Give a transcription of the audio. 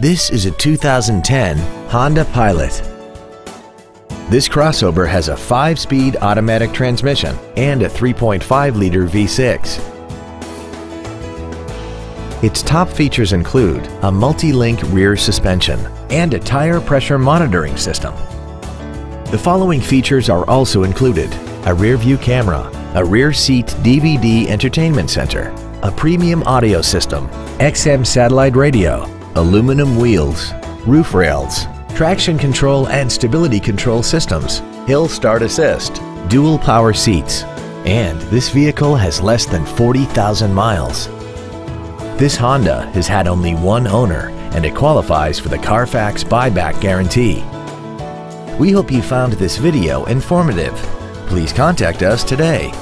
This is a 2010 Honda Pilot. This crossover has a 5-speed automatic transmission and a 3.5-liter V6. Its top features include a multi-link rear suspension and a tire pressure monitoring system. The following features are also included: a rear-view camera, a rear seat DVD entertainment center, a premium audio system, XM satellite radio, aluminum wheels, roof rails, traction control and stability control systems, hill start assist, dual power seats, and this vehicle has less than 40,000 miles. This Honda has had only one owner and it qualifies for the Carfax buyback guarantee. We hope you found this video informative. Please contact us today.